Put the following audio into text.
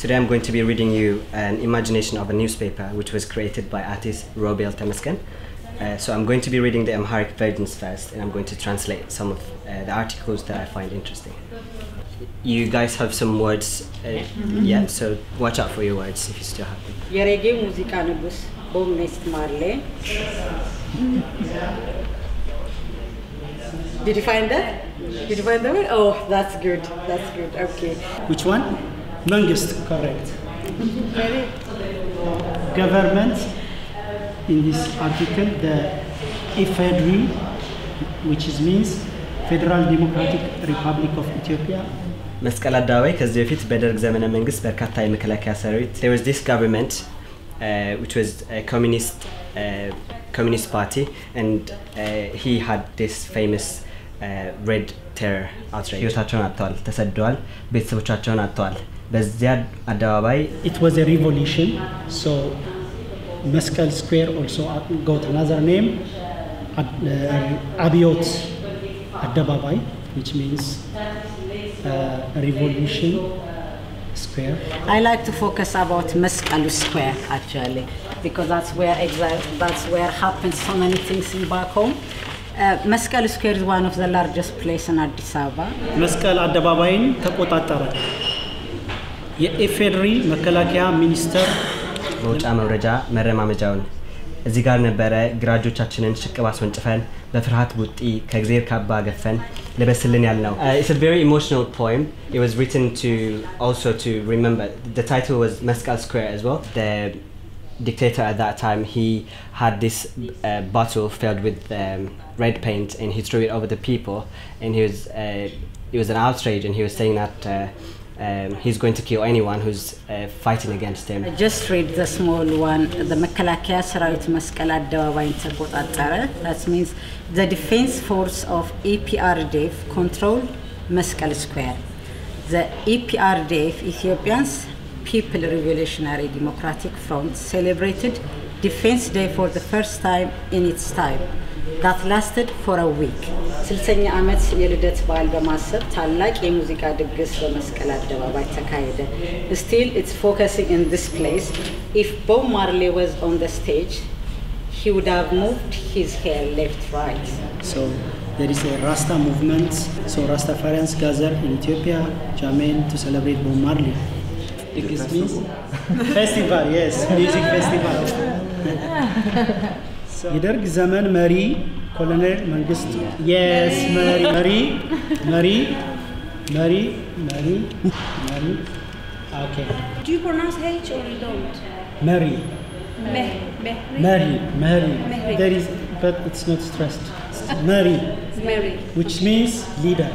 Today I'm going to be reading you an imagination of a newspaper which was created by artist Robel Temesgen. So I'm going to be reading the Amharic versions first, and I'm going to translate some of the articles that I find interesting. You guys have some words, yeah, so watch out for your words if you still have them. Yerege musikanubus Bob Marley. Did you find that? Did you find that word? Oh, that's good. That's good. Okay. Which one? Mengistu, correct. Government, in this article, the EFEDRI, which is means Federal Democratic Republic of Ethiopia. Meskel Square, because the fifth Bedouin Zaman Mengist Berkatai Mekelle Sarit. There was this government, which was a communist party, and he had this famous red terror outrage. It was a revolution, so Meskel Square also got another name, Abiot Addis Ababa, which means revolution square. I like to focus about Meskel Square actually, because that's where happens so many things in back home. Meskel Square is one of the largest places in Addis Ababa. Meskel Addis Ababain ተቆጣጠረ የኢፌድሪ መከላከያ ሚኒስተር ሮጫ መረጃ መረማመጃውን እዚህ ጋር ነበረ ግራጆቻችንን ሽቅባስ ወንጭፈን በፍርሃት ቡጢ ከእግዚአብሔር ካባ ገፈን ለበስልን ያልነው. It's a very emotional poem. It was written to remember. The title was Meskel Square as well. The dictator at that time, he had this bottle filled with red paint, and he threw it over the people, and he was it was an outrage, and he was saying that he's going to kill anyone who's fighting against him. I just read the small one, the Mekalakia Sarait Meskel do wainsebota tareh. That means the defense force of EPRDF controlled Meskel Square. The EPRDF, Ethiopians People Revolutionary Democratic Front, celebrated Defense Day for the first time in its time. That lasted for a week. Silsenya Ahmed Yeludet Baal Bamasab, Talak Yemuzika de Gisla Meskeladeva by Takaida. Still, it's focusing in this place. If Bob Marley was on the stage, he would have moved his hair left, right. So there is a Rasta movement. So Rastafarians gather in Ethiopia, Jamen, to celebrate Bob Marley. It gives me festival, yes, music festival. Yederg Zaman Marie, Colonel Mengistu. Yes, Marie. Okay. Do you pronounce H or you don't? Marie. Mary. There is, but it's not stressed. Marie. Which means leader.